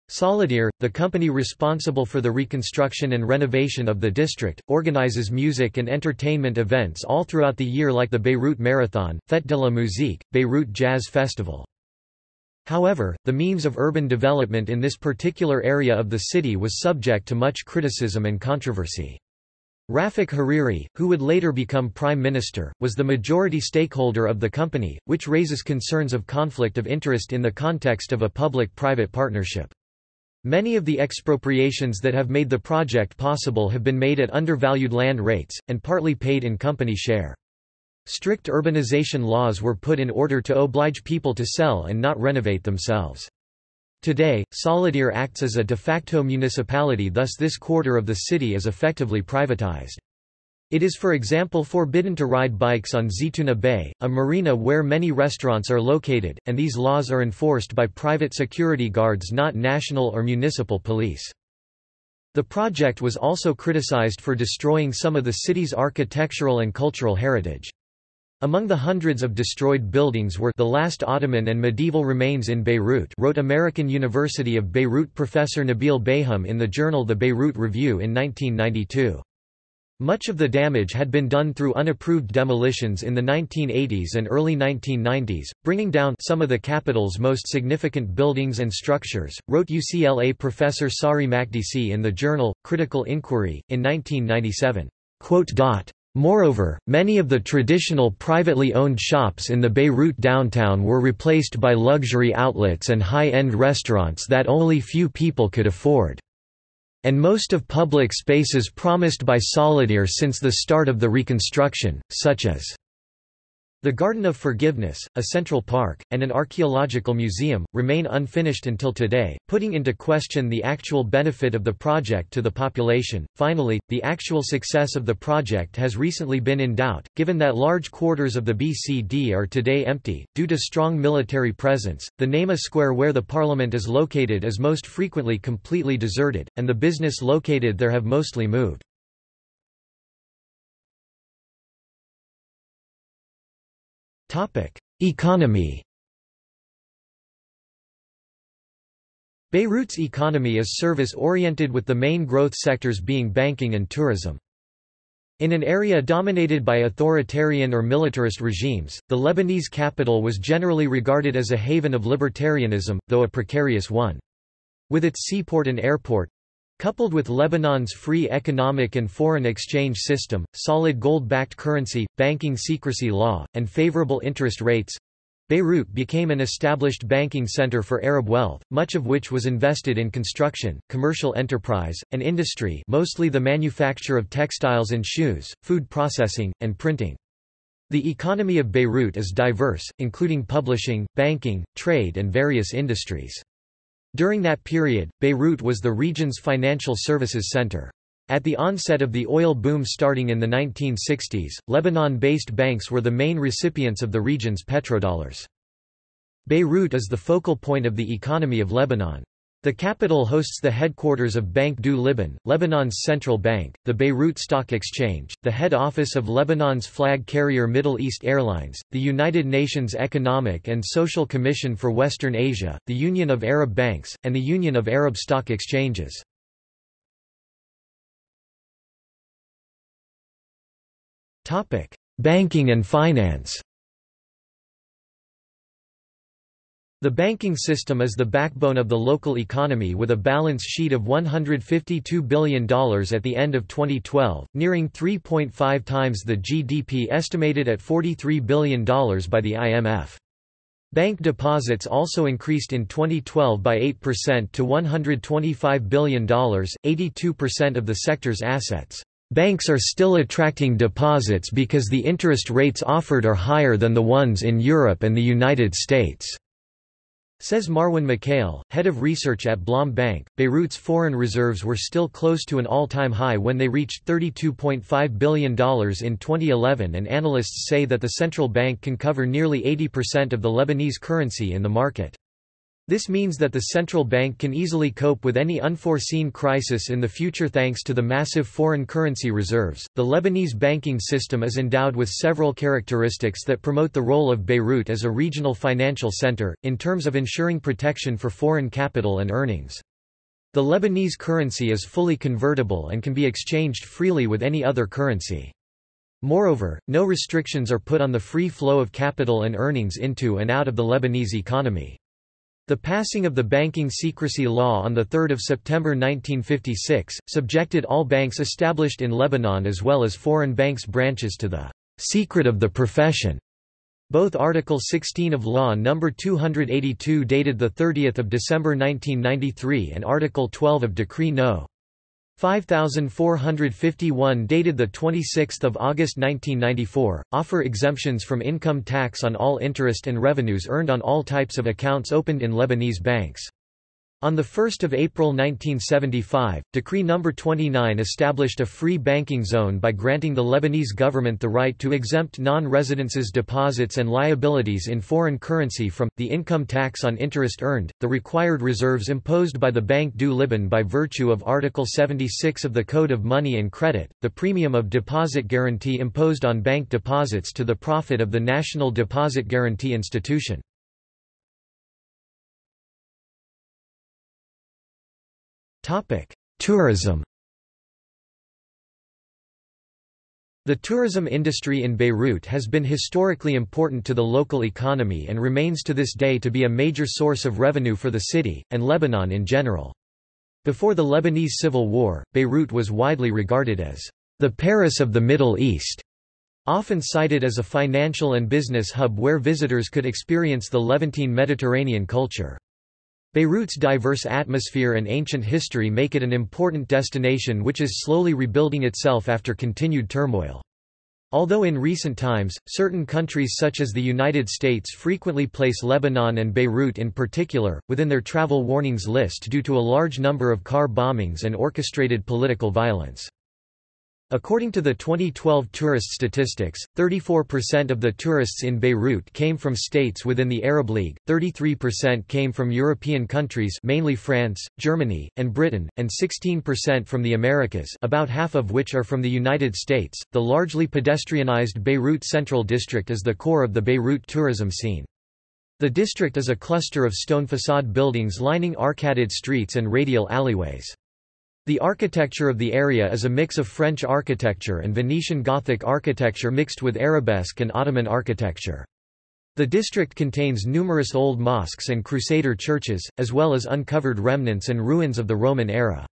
Solidere, the company responsible for the reconstruction and renovation of the district, organizes music and entertainment events all throughout the year like the Beirut Marathon, Fête de la Musique, Beirut Jazz Festival. However, the means of urban development in this particular area of the city was subject to much criticism and controversy. Rafic Hariri, who would later become prime minister, was the majority stakeholder of the company, which raises concerns of conflict of interest in the context of a public-private partnership. Many of the expropriations that have made the project possible have been made at undervalued land rates, and partly paid in company share. Strict urbanization laws were put in order to oblige people to sell and not renovate themselves. Today, Solidere acts as a de facto municipality, thus this quarter of the city is effectively privatized. It is, for example, forbidden to ride bikes on Zitouna Bay, a marina where many restaurants are located, and these laws are enforced by private security guards, not national or municipal police. The project was also criticized for destroying some of the city's architectural and cultural heritage. Among the hundreds of destroyed buildings were the last Ottoman and medieval remains in Beirut, wrote American University of Beirut professor Nabil Bayham in the journal The Beirut Review in 1992. Much of the damage had been done through unapproved demolitions in the 1980s and early 1990s, bringing down some of the capital's most significant buildings and structures, wrote UCLA professor Sari Makdisi in the journal Critical Inquiry in 1997. Moreover, many of the traditional privately owned shops in the Beirut downtown were replaced by luxury outlets and high-end restaurants that only few people could afford. And most of public spaces promised by Solidere since the start of the reconstruction, such as the Garden of Forgiveness, a central park, and an archaeological museum, remain unfinished until today, putting into question the actual benefit of the project to the population. Finally, the actual success of the project has recently been in doubt, given that large quarters of the BCD are today empty, due to strong military presence, the Naima Square where the parliament is located is most frequently completely deserted, and the business located there have mostly moved. Economy. Beirut's economy is service-oriented, with the main growth sectors being banking and tourism. In an area dominated by authoritarian or militarist regimes, the Lebanese capital was generally regarded as a haven of libertarianism, though a precarious one. With its seaport and airport, coupled with Lebanon's free economic and foreign exchange system, solid gold-backed currency, banking secrecy law, and favorable interest rates, Beirut became an established banking center for Arab wealth, much of which was invested in construction, commercial enterprise, and industry, mostly the manufacture of textiles and shoes, food processing, and printing. The economy of Beirut is diverse, including publishing, banking, trade, and various industries. During that period, Beirut was the region's financial services center. At the onset of the oil boom starting in the 1960s, Lebanon-based banks were the main recipients of the region's petrodollars. Beirut is the focal point of the economy of Lebanon. The capital hosts the headquarters of Banque du Liban, Lebanon's central bank, the Beirut Stock Exchange, the head office of Lebanon's flag carrier Middle East Airlines, the United Nations Economic and Social Commission for Western Asia, the Union of Arab Banks, and the Union of Arab Stock Exchanges. Banking and finance. The banking system is the backbone of the local economy, with a balance sheet of $152 billion at the end of 2012, nearing 3.5 times the GDP estimated at $43 billion by the IMF. Bank deposits also increased in 2012 by 8% to $125 billion, 82% of the sector's assets. Banks are still attracting deposits because the interest rates offered are higher than the ones in Europe and the United States," says Marwan McHale, head of research at Blom Bank. Beirut's foreign reserves were still close to an all-time high when they reached $32.5 billion in 2011, and analysts say that the central bank can cover nearly 80% of the Lebanese currency in the market. This means that the central bank can easily cope with any unforeseen crisis in the future thanks to the massive foreign currency reserves. The Lebanese banking system is endowed with several characteristics that promote the role of Beirut as a regional financial center, in terms of ensuring protection for foreign capital and earnings. The Lebanese currency is fully convertible and can be exchanged freely with any other currency. Moreover, no restrictions are put on the free flow of capital and earnings into and out of the Lebanese economy. The passing of the Banking Secrecy Law on 3 September 1956, subjected all banks established in Lebanon as well as foreign banks' branches to the "secret of the profession." Both Article 16 of Law No. 282 dated 30 December 1993 and Article 12 of Decree No. 5451 dated 26 August 1994, offer exemptions from income tax on all interest and revenues earned on all types of accounts opened in Lebanese banks. On 1 April 1975, Decree No. 29 established a free banking zone by granting the Lebanese government the right to exempt non-residents' deposits and liabilities in foreign currency from the income tax on interest earned, the required reserves imposed by the Banque du Liban by virtue of Article 76 of the Code of Money and Credit, the premium of deposit guarantee imposed on bank deposits to the profit of the National Deposit Guarantee Institution. Tourism. The tourism industry in Beirut has been historically important to the local economy and remains to this day to be a major source of revenue for the city, and Lebanon in general. Before the Lebanese Civil War, Beirut was widely regarded as the Paris of the Middle East, often cited as a financial and business hub where visitors could experience the Levantine Mediterranean culture. Beirut's diverse atmosphere and ancient history make it an important destination which is slowly rebuilding itself after continued turmoil. Although in recent times, certain countries such as the United States frequently place Lebanon and Beirut in particular, within their travel warnings list due to a large number of car bombings and orchestrated political violence. According to the 2012 tourist statistics, 34% of the tourists in Beirut came from states within the Arab League, 33% came from European countries mainly France, Germany, and Britain, and 16% from the Americas, about half of which are from the United States. The largely pedestrianized Beirut Central District is the core of the Beirut tourism scene. The district is a cluster of stone facade buildings lining arcaded streets and radial alleyways. The architecture of the area is a mix of French architecture and Venetian Gothic architecture mixed with Arabesque and Ottoman architecture. The district contains numerous old mosques and Crusader churches, as well as uncovered remnants and ruins of the Roman era.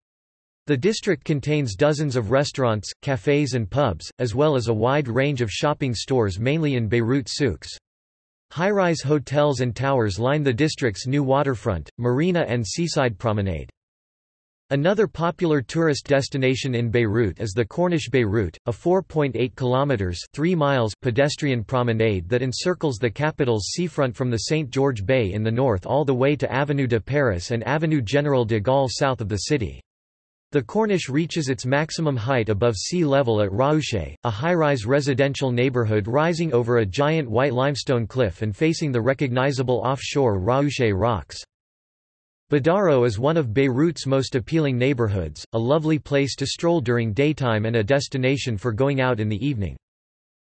The district contains dozens of restaurants, cafes and pubs, as well as a wide range of shopping stores mainly in Beirut souks. High-rise hotels and towers line the district's new waterfront, marina and seaside promenade. Another popular tourist destination in Beirut is the Corniche Beirut, a 4.8 kilometers (3 miles) pedestrian promenade that encircles the capital's seafront from the Saint George Bay in the north all the way to Avenue de Paris and Avenue General de Gaulle south of the city. The Corniche reaches its maximum height above sea level at Raouché, a high-rise residential neighborhood rising over a giant white limestone cliff and facing the recognizable offshore Raouché rocks. Badaro is one of Beirut's most appealing neighborhoods, a lovely place to stroll during daytime and a destination for going out in the evening.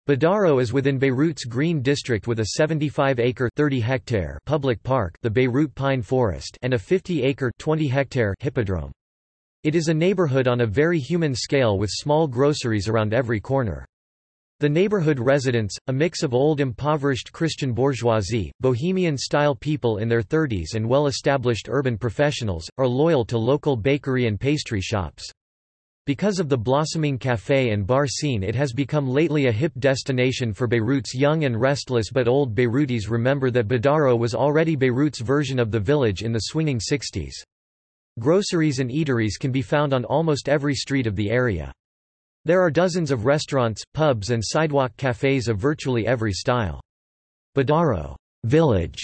Badaro is within Beirut's Green District with a 75-acre (30-hectare) public park, the Beirut Pine Forest, and a 50-acre (20-hectare) hippodrome. It is a neighborhood on a very human scale with small groceries around every corner. The neighborhood residents, a mix of old impoverished Christian bourgeoisie, bohemian-style people in their 30s and well-established urban professionals, are loyal to local bakery and pastry shops. Because of the blossoming café and bar scene, it has become lately a hip destination for Beirut's young and restless, but old Beirutis remember that Badaro was already Beirut's version of the village in the swinging 60s. Groceries and eateries can be found on almost every street of the area. There are dozens of restaurants, pubs and sidewalk cafes of virtually every style. Badaro Village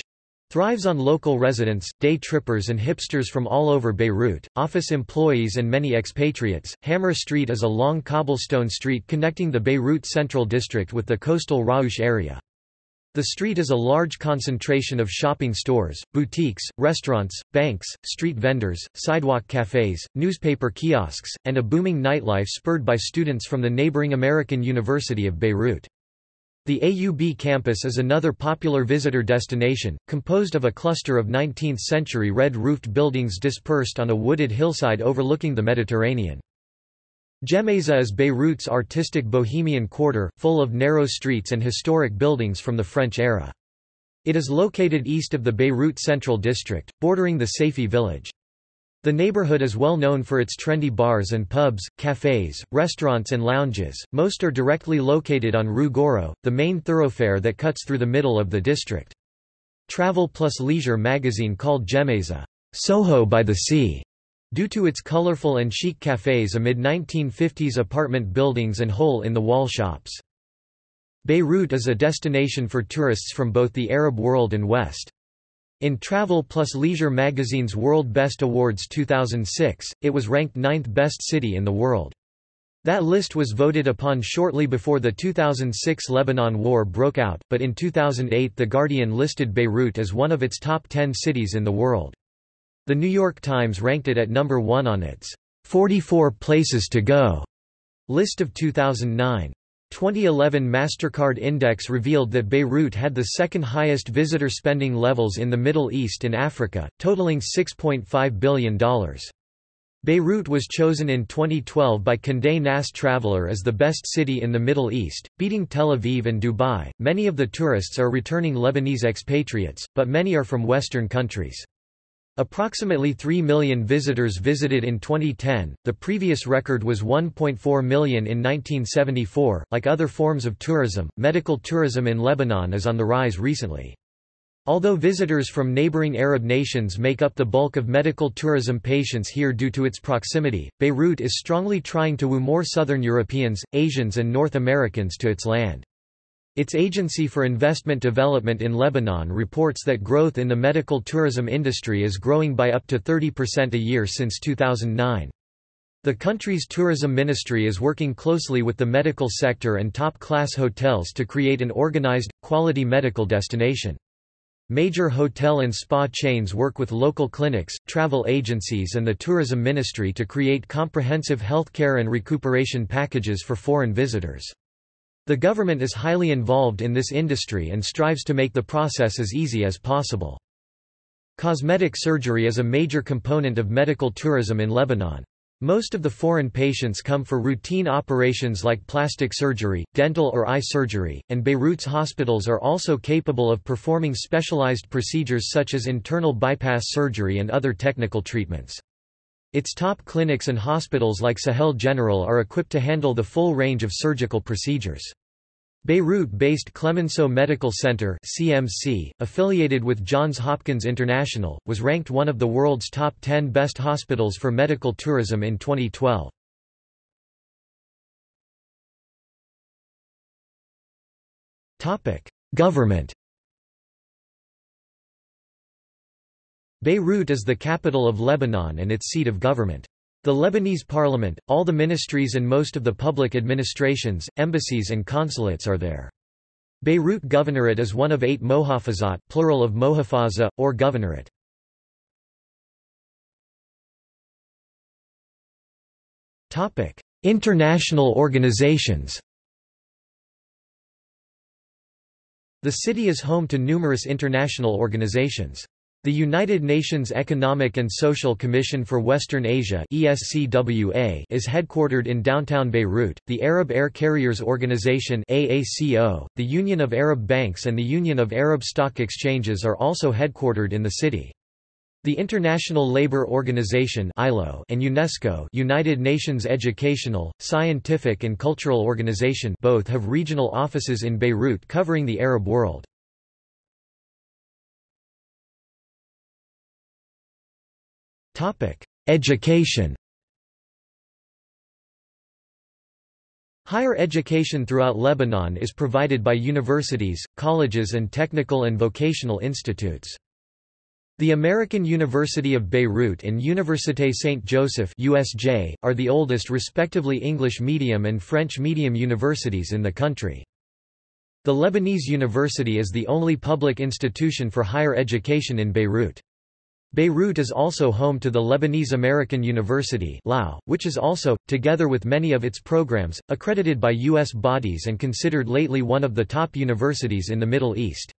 thrives on local residents, day trippers and hipsters from all over Beirut, office employees and many expatriates. Hamra Street is a long cobblestone street connecting the Beirut Central District with the coastal Raouche area. The street is a large concentration of shopping stores, boutiques, restaurants, banks, street vendors, sidewalk cafes, newspaper kiosks, and a booming nightlife spurred by students from the neighboring American University of Beirut. The AUB campus is another popular visitor destination, composed of a cluster of 19th-century red-roofed buildings dispersed on a wooded hillside overlooking the Mediterranean. Jemeza is Beirut's artistic bohemian quarter, full of narrow streets and historic buildings from the French era. It is located east of the Beirut Central District, bordering the Seifi village. The neighborhood is well known for its trendy bars and pubs, cafes, restaurants and lounges. Most are directly located on Rue Goro, the main thoroughfare that cuts through the middle of the district. Travel plus Leisure magazine called Jemeza, "Soho by the Sea," due to its colorful and chic cafes amid 1950s apartment buildings and hole-in-the-wall shops. Beirut is a destination for tourists from both the Arab world and West. In Travel plus Leisure magazine's World Best Awards 2006, it was ranked 9th best city in the world. That list was voted upon shortly before the 2006 Lebanon War broke out, but in 2008 The Guardian listed Beirut as one of its top 10 cities in the world. The New York Times ranked it at number 1 on its 44 Places to Go list of 2009. 2011 MasterCard Index revealed that Beirut had the second highest visitor spending levels in the Middle East and Africa, totaling $6.5 billion. Beirut was chosen in 2012 by Condé Nast Traveler as the best city in the Middle East, beating Tel Aviv and Dubai. Many of the tourists are returning Lebanese expatriates, but many are from Western countries. Approximately 3 million visitors visited in 2010, the previous record was 1.4 million in 1974. Like other forms of tourism, medical tourism in Lebanon is on the rise recently. Although visitors from neighboring Arab nations make up the bulk of medical tourism patients here due to its proximity, Beirut is strongly trying to woo more Southern Europeans, Asians and North Americans to its land. Its Agency for Investment Development in Lebanon reports that growth in the medical tourism industry is growing by up to 30% a year since 2009. The country's tourism ministry is working closely with the medical sector and top-class hotels to create an organized, quality medical destination. Major hotel and spa chains work with local clinics, travel agencies and the tourism ministry to create comprehensive healthcare and recuperation packages for foreign visitors. The government is highly involved in this industry and strives to make the process as easy as possible. Cosmetic surgery is a major component of medical tourism in Lebanon. Most of the foreign patients come for routine operations like plastic surgery, dental or eye surgery, and Beirut's hospitals are also capable of performing specialized procedures such as internal bypass surgery and other technical treatments. Its top clinics and hospitals like Sahel General are equipped to handle the full range of surgical procedures. Beirut-based Clemenceau Medical Center (CMC), affiliated with Johns Hopkins International, was ranked one of the world's top 10 best hospitals for medical tourism in 2012. Topic: Government. Beirut is the capital of Lebanon and its seat of government. The Lebanese parliament, all the ministries and most of the public administrations, embassies and consulates are there. Beirut Governorate is one of 8 mohafazat, plural of mohafaza, or governorate. International organizations. The city is home to numerous international organizations. The United Nations Economic and Social Commission for Western Asia (ESCWA) is headquartered in downtown Beirut. The Arab Air Carriers Organization (AACO), the Union of Arab Banks and the Union of Arab Stock Exchanges are also headquartered in the city. The International Labour Organization (ILO) and UNESCO, United Nations Educational, Scientific and Cultural Organization, both have regional offices in Beirut covering the Arab world. Education. Higher education throughout Lebanon is provided by universities, colleges and technical and vocational institutes. The American University of Beirut and Université Saint-Joseph (USJ) are the oldest respectively English medium and French medium universities in the country. The Lebanese University is the only public institution for higher education in Beirut. Beirut is also home to the Lebanese American University (LAU), which is also, together with many of its programs, accredited by U.S. bodies and considered lately one of the top universities in the Middle East.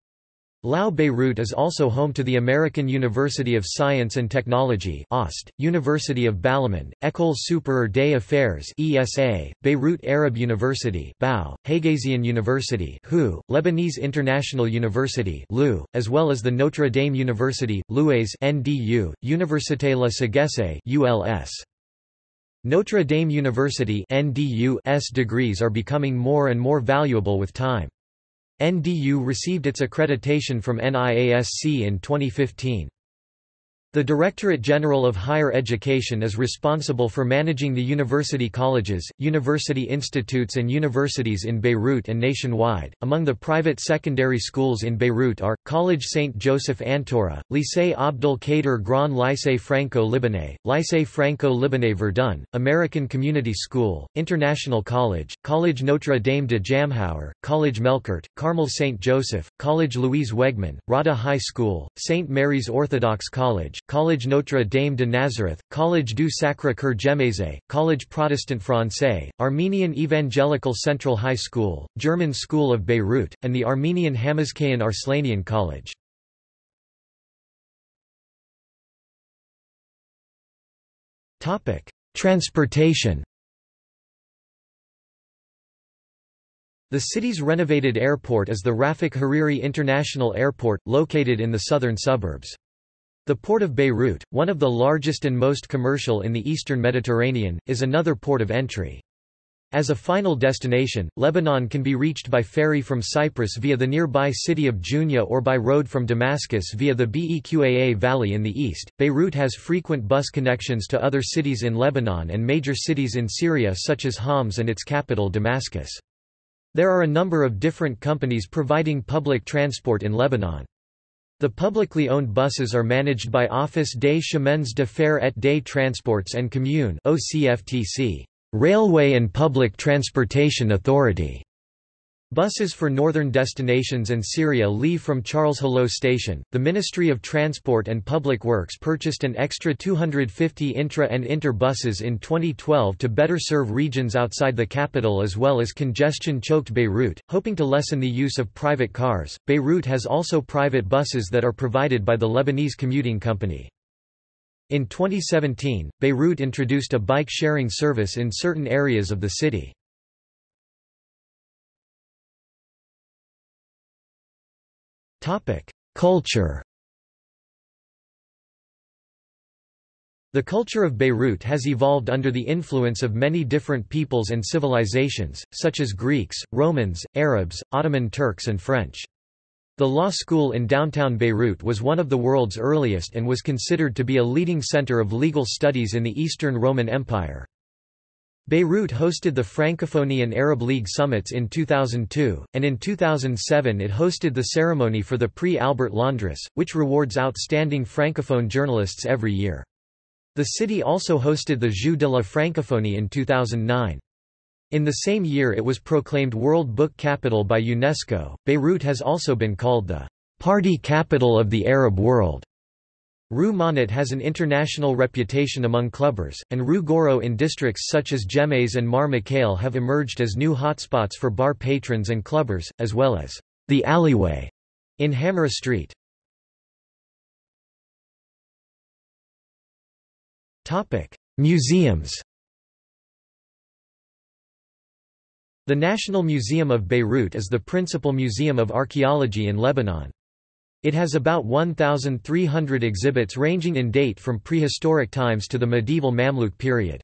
LAU Beirut is also home to the American University of Science and Technology (AUST), University of Balaman, École Supérieure des Affaires (ESA), Beirut Arab University (BAU), Hagazian University (HU), Lebanese International University (LU), as well as the Notre Dame University (LUES) (NDU), Université La Sagesse (ULS). Notre Dame University (NDU's) degrees are becoming more and more valuable with time. NDU received its accreditation from NIASC in 2015. The Directorate General of Higher Education is responsible for managing the university colleges, university institutes, and universities in Beirut and nationwide. Among the private secondary schools in Beirut are College Saint Joseph Antora, Lycée Abdel Kader Grand Lycée Franco-Libanais, Lycée Franco-Libanais Verdun, American Community School, International College, College Notre Dame de Jamhauer, College Melkert, Carmel Saint Joseph, College Louise Wegman, Rada High School, Saint Mary's Orthodox College, College Notre Dame de Nazareth, College du Sacré-Cœur Gemézé, College Protestant Français, Armenian Evangelical Central High School, German School of Beirut, and the Armenian Hamizkayan Arslanian College. Transportation. The city's renovated airport is the Rafic Hariri International Airport, located in the southern suburbs. The port of Beirut, one of the largest and most commercial in the eastern Mediterranean, is another port of entry. As a final destination, Lebanon can be reached by ferry from Cyprus via the nearby city of Junya or by road from Damascus via the Beqaa Valley in the east. Beirut has frequent bus connections to other cities in Lebanon and major cities in Syria such as Homs and its capital Damascus. There are a number of different companies providing public transport in Lebanon. The publicly owned buses are managed by Office des Chemins de Fer et des Transports and Communes (OCFTC), Railway and Public Transportation Authority. Buses for northern destinations and Syria leave from Charles Helot Station. The Ministry of Transport and Public Works purchased an extra 250 intra and inter buses in 2012 to better serve regions outside the capital as well as congestion-choked Beirut, hoping to lessen the use of private cars. Beirut has also private buses that are provided by the Lebanese Commuting Company. In 2017, Beirut introduced a bike-sharing service in certain areas of the city. Culture. The culture of Beirut has evolved under the influence of many different peoples and civilizations, such as Greeks, Romans, Arabs, Ottoman Turks and French. The law school in downtown Beirut was one of the world's earliest and was considered to be a leading center of legal studies in the Eastern Roman Empire. Beirut hosted the Francophonie and Arab League summits in 2002, and in 2007 it hosted the ceremony for the Prix Albert Londres, which rewards outstanding Francophone journalists every year. The city also hosted the Jeux de la Francophonie in 2009. In the same year it was proclaimed World Book Capital by UNESCO. Beirut has also been called the "party capital of the Arab world." Rue Monet has an international reputation among clubbers, and Rue Goro in districts such as Jemez and Mar McHale have emerged as new hotspots for bar patrons and clubbers, as well as the alleyway in Hamra Street. Museums. The National Museum of Beirut is the principal museum of archaeology in Lebanon. It has about 1,300 exhibits ranging in date from prehistoric times to the medieval Mamluk period.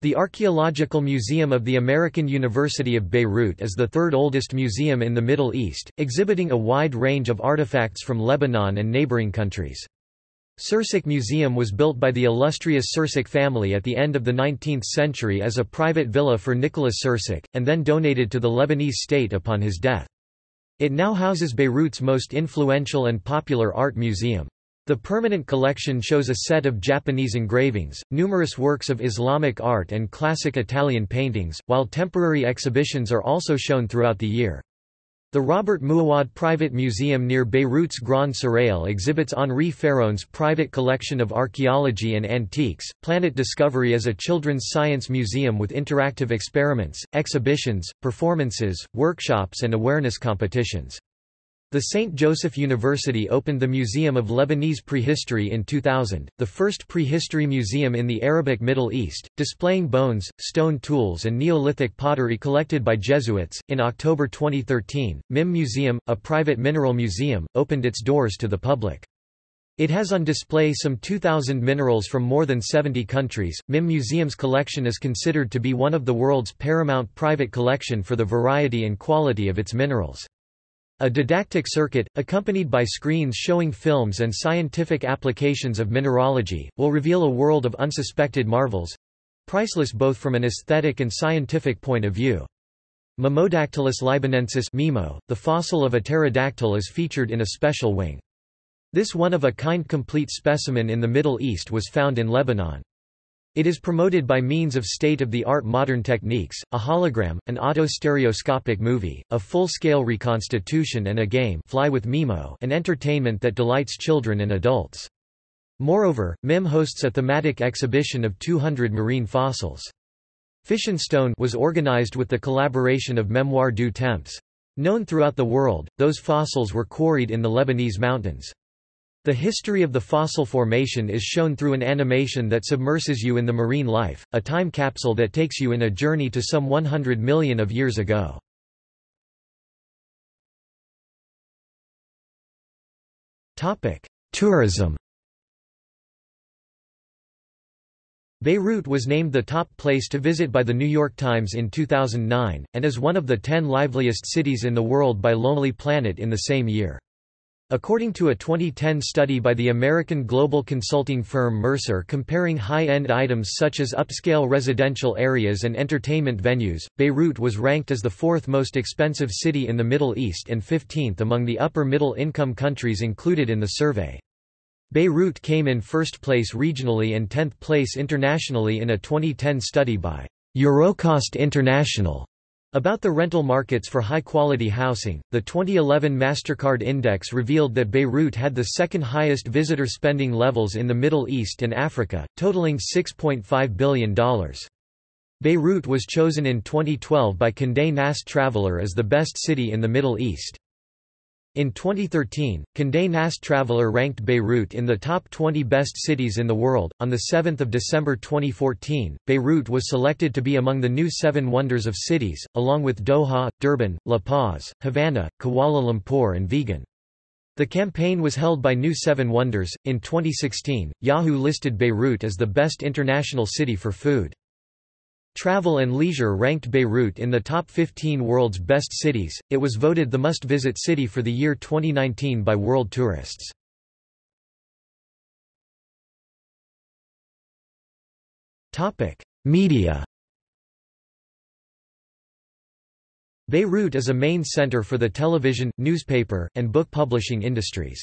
The Archaeological Museum of the American University of Beirut is the third oldest museum in the Middle East, exhibiting a wide range of artifacts from Lebanon and neighboring countries. Sursock Museum was built by the illustrious Sursock family at the end of the 19th century as a private villa for Nicholas Sursock, and then donated to the Lebanese state upon his death. It now houses Beirut's most influential and popular art museum. The permanent collection shows a set of Japanese engravings, numerous works of Islamic art and classic Italian paintings, while temporary exhibitions are also shown throughout the year. The Robert Mouawad Private Museum near Beirut's Grand Serail exhibits Henri Ferron's private collection of archaeology and antiques. Planet Discovery is a children's science museum with interactive experiments, exhibitions, performances, workshops and awareness competitions. The St. Joseph University opened the Museum of Lebanese Prehistory in 2000, the first prehistory museum in the Arabic Middle East, displaying bones, stone tools, and Neolithic pottery collected by Jesuits. In October 2013, MIM Museum, a private mineral museum, opened its doors to the public. It has on display some 2,000 minerals from more than 70 countries. MIM Museum's collection is considered to be one of the world's paramount private collection for the variety and quality of its minerals. A didactic circuit, accompanied by screens showing films and scientific applications of mineralogy, will reveal a world of unsuspected marvels—priceless both from an aesthetic and scientific point of view. Mimodactylus libanensis (MIMO), the fossil of a pterodactyl, is featured in a special wing. This one-of-a-kind complete specimen in the Middle East was found in Lebanon. It is promoted by means of state-of-the-art modern techniques, a hologram, an auto-stereoscopic movie, a full-scale reconstitution and a game, Fly with Mimo, an entertainment that delights children and adults. Moreover, MIM hosts a thematic exhibition of 200 marine fossils. Fissionstone was organized with the collaboration of Mémoires du Temps. Known throughout the world, those fossils were quarried in the Lebanese mountains. The history of the fossil formation is shown through an animation that submerses you in the marine life, a time capsule that takes you in a journey to some 100 million of years ago. Tourism. Beirut was named the top place to visit by The New York Times in 2009, and is one of the 10 liveliest cities in the world by Lonely Planet in the same year. According to a 2010 study by the American global consulting firm Mercer comparing high-end items such as upscale residential areas and entertainment venues, Beirut was ranked as the fourth most expensive city in the Middle East and 15th among the upper-middle-income countries included in the survey. Beirut came in first place regionally and 10th place internationally in a 2010 study by Eurocost International About the rental markets for high-quality housing, the 2011 MasterCard Index revealed that Beirut had the second highest visitor spending levels in the Middle East and Africa, totaling $6.5 billion. Beirut was chosen in 2012 by Condé Nast Traveler as the best city in the Middle East. In 2013, Condé Nast Traveler ranked Beirut in the top 20 best cities in the world. On the 7th of December 2014, Beirut was selected to be among the new 7 wonders of cities, along with Doha, Durban, La Paz, Havana, Kuala Lumpur, and Vigan. The campaign was held by New 7 Wonders. In 2016, Yahoo listed Beirut as the best international city for food. Travel and Leisure ranked Beirut in the top 15 world's best cities. It was voted the must-visit city for the year 2019 by World Tourists. Topic: Media. Beirut is a main center for the television, newspaper, and book publishing industries.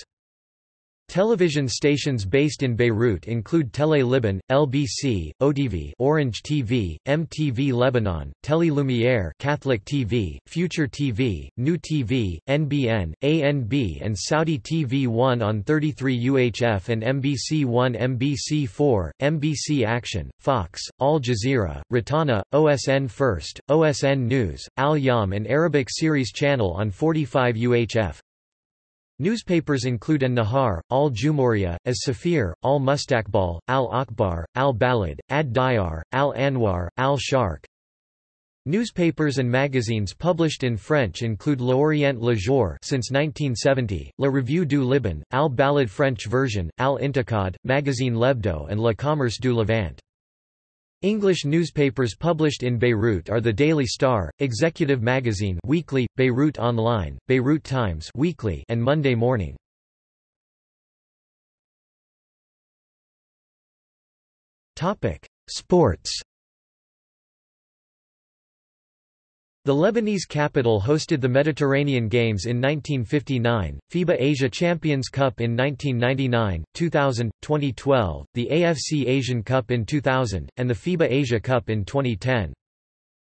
Television stations based in Beirut include Télé Liban, LBC, OTV, Orange TV, MTV Lebanon, Télé Lumière, Catholic TV, Future TV, New TV, NBN, ANB, and Saudi TV 1 on 33 UHF and MBC 1, MBC 4, MBC Action, Fox, Al Jazeera, Ratana, OSN First, OSN News, Al Yam, and Arabic Series Channel on 45 UHF. Newspapers include An-Nahar, Al-Jumhuriya, As-Safir, Al-Mustaqbal, Al-Akbar, Al-Balad, Ad-Diyar, Al-Anwar, Al-Sharq. Newspapers and magazines published in French include L'Orient Le Jour since 1970, La Revue du Liban, Al-Balad French version, Al-Intiqad, Magazine Lebdo, and Le Commerce du Levant. English newspapers published in Beirut are the Daily Star, Executive Magazine Weekly, Beirut Online, Beirut Times Weekly, and Monday Morning. Topic: Sports. The Lebanese capital hosted the Mediterranean Games in 1959, FIBA Asia Champions Cup in 1999, 2000, 2012, the AFC Asian Cup in 2000, and the FIBA Asia Cup in 2010.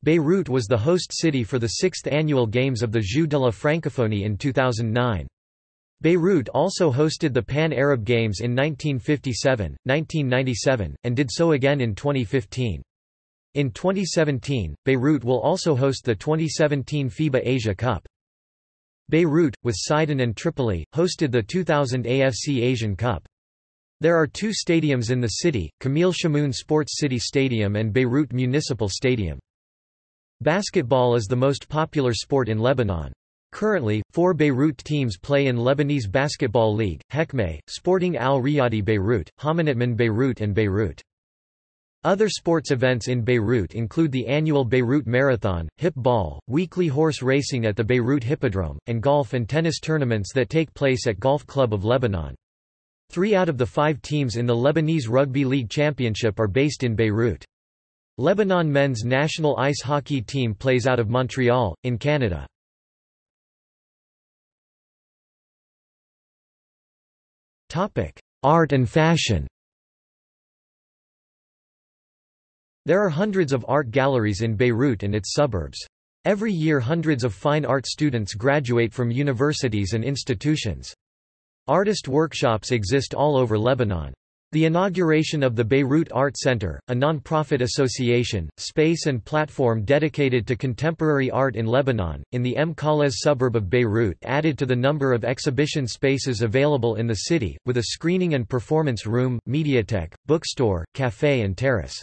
Beirut was the host city for the 6th annual Games of the Jeux de la Francophonie in 2009. Beirut also hosted the Pan-Arab Games in 1957, 1997, and did so again in 2015. In 2017, Beirut will also host the 2017 FIBA Asia Cup. Beirut, with Sidon and Tripoli, hosted the 2000 AFC Asian Cup. There are 2 stadiums in the city, Kamil Shamoun Sports City Stadium and Beirut Municipal Stadium. Basketball is the most popular sport in Lebanon. Currently, 4 Beirut teams play in Lebanese Basketball League, Hekmeh, Sporting Al-Riyadi Beirut, Hamanitman Beirut and Beirut. Other sports events in Beirut include the annual Beirut Marathon, Hip Ball, weekly horse racing at the Beirut Hippodrome, and golf and tennis tournaments that take place at Golf Club of Lebanon. 3 out of the 5 teams in the Lebanese Rugby League Championship are based in Beirut. Lebanon men's national ice hockey team plays out of Montreal, in Canada. Art and fashion. There are hundreds of art galleries in Beirut and its suburbs. Every year hundreds of fine art students graduate from universities and institutions. Artist workshops exist all over Lebanon. The inauguration of the Beirut Art Center, a non-profit association, space and platform dedicated to contemporary art in Lebanon, in the M-Khalez suburb of Beirut added to the number of exhibition spaces available in the city, with a screening and performance room, mediatek, bookstore, café and terrace.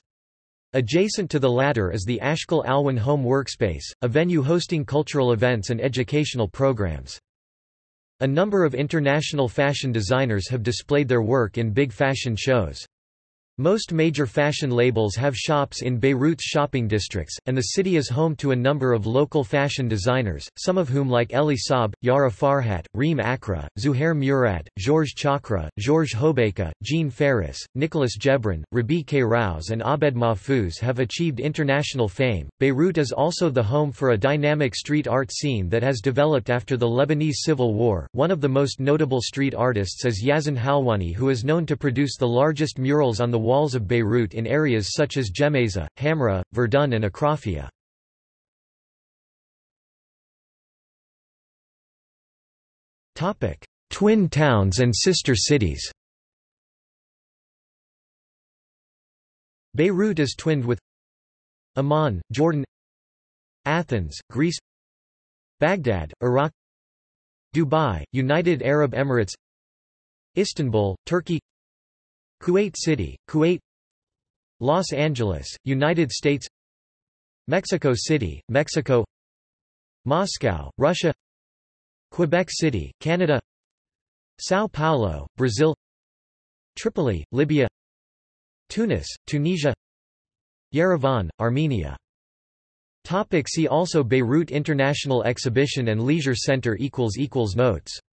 Adjacent to the latter is the Ashkal Alwin Home Workspace, a venue hosting cultural events and educational programs. A number of international fashion designers have displayed their work in big fashion shows. Most major fashion labels have shops in Beirut's shopping districts, and the city is home to a number of local fashion designers, some of whom like Eli Saab, Yara Farhat, Reem Akra, Zuhair Murat, Georges Chakra, Georges Hobeka, Jean Ferris, Nicholas Gebran, Rabi K. Rouse, and Abed Mahfouz have achieved international fame. Beirut is also the home for a dynamic street art scene that has developed after the Lebanese Civil War. One of the most notable street artists is Yazan Halwani, who is known to produce the largest murals on the walls of Beirut in areas such as Jemeza, Hamra, Verdun and Akrafia. Twin towns and sister cities. Beirut is twinned with Amman, Jordan, Athens, Greece, Baghdad, Iraq, Dubai, United Arab Emirates, Istanbul, Turkey, Kuwait City, Kuwait, Los Angeles, United States, Mexico City, Mexico, Moscow, Russia, Quebec City, Canada, São Paulo, Brazil, Tripoli, Libya, Tunis, Tunisia, Yerevan, Armenia. See also Beirut International Exhibition and Leisure Center == Notes